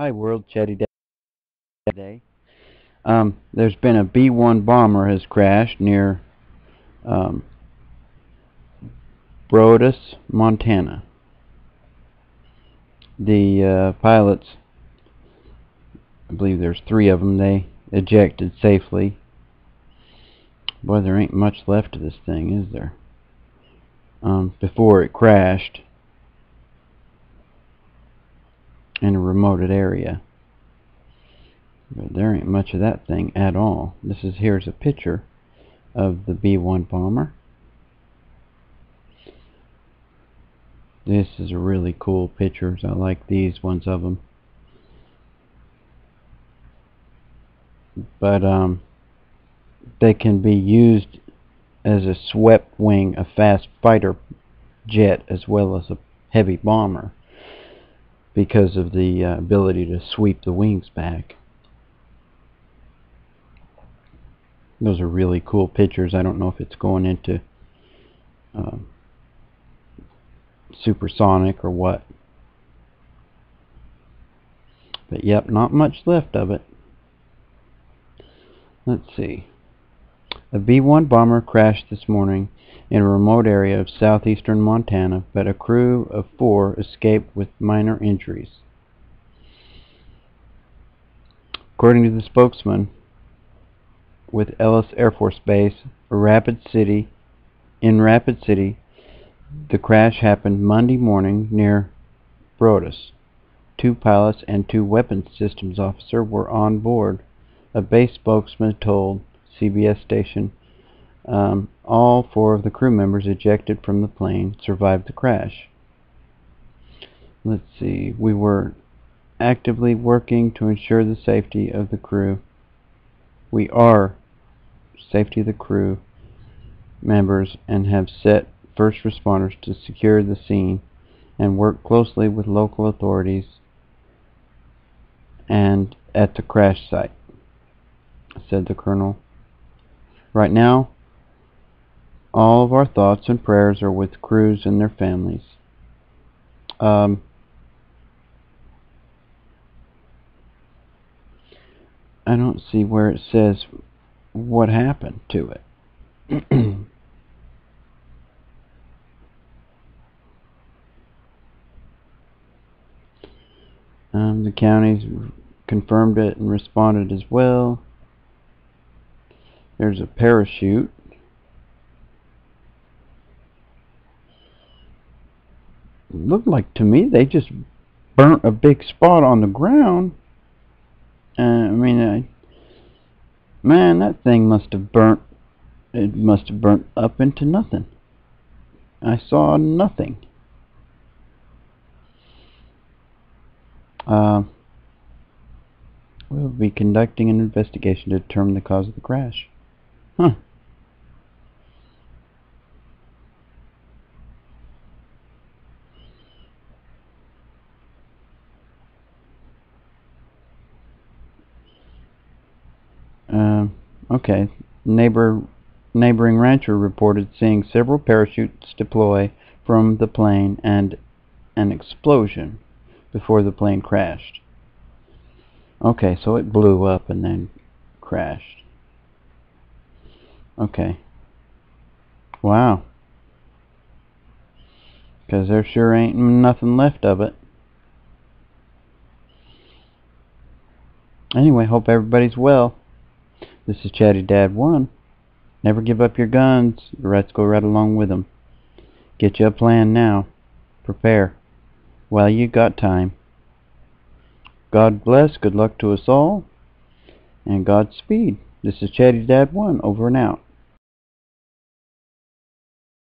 Hi world, Chatty Dad today. There's been a B-1 bomber has crashed near Broadus, Montana. The pilots, I believe there's 3 of them, they ejected safely. Boy, there ain't much left of this thing, is there? Before it crashed in a remote area, but there ain't much of that thing at all. Here's a picture of the B-1 bomber. This is a really cool pictures. I like these ones of them, but they can be used as a swept wing, a fast fighter jet, as well as a heavy bomber, because of the ability to sweep the wings back. Those are really cool pictures. I don't know if it's going into supersonic or what, but yep, not much left of it. Let's see. A B-1 bomber crashed this morning in a remote area of southeastern Montana, but a crew of 4 escaped with minor injuries. According to the spokesman with Ellis Air Force Base, in Rapid City, the crash happened Monday morning near Broadus. 2 pilots and 2 weapons systems officer were on board. A base spokesman told CBS station, all 4 of the crew members ejected from the plane survived the crash. Let's see, we were actively working to ensure the safety of the crew. We are safety of the crew members and have set first responders to secure the scene and work closely with local authorities and at the crash site, said the colonel. Right now, all of our thoughts and prayers are with crews and their families. I don't see where it says what happened to it. The counties confirmed it and responded as well. There's a parachute. It looked like to me they just burnt a big spot on the ground. Man, that thing must have burnt. It must have burnt up into nothing. I saw nothing. We'll be conducting an investigation to determine the cause of the crash. Huh. Okay. Neighboring rancher reported seeing several parachutes deploy from the plane and an explosion before the plane crashed. Okay, so it blew up and then crashed. Okay. Wow. Because there sure ain't nothing left of it. Anyway, hope everybody's well. This is Chatty Dad 1. Never give up your guns. The rats go right along with them. Get you a plan now. Prepare while you got time. God bless. Good luck to us all. And Godspeed. This is Chatty Dad 1 over and out.